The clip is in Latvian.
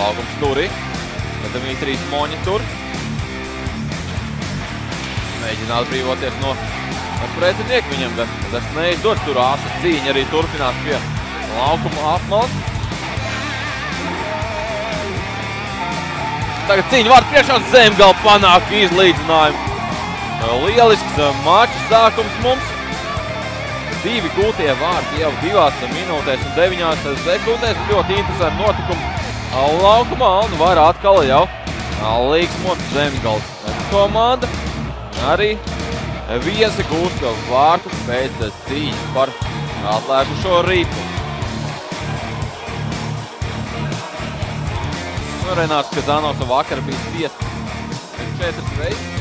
Laukums Turik. Dmitrijs Moņa tur. Mēģinās brīvoties no pretinieka viņam, bet tas neizdod. Tur āsa cīņa arī turpinās pie laukuma apmals. Tagad cīņa vārds priekšā. Zemgale panāk izlīdzinājumu. Lielisks mača sākums mums. Divi gūtie vārdi jau 2 minūtēs un 9 sekundēs. Ļoti interesanti notikumi laukumā. Un var atkal jau līksmot Zemgales komanda. Arī viesi gūst vārtu pēc cīņas par atlēkušo rītu. Renārs Kazanovs vakar bija spiests 4 reizes.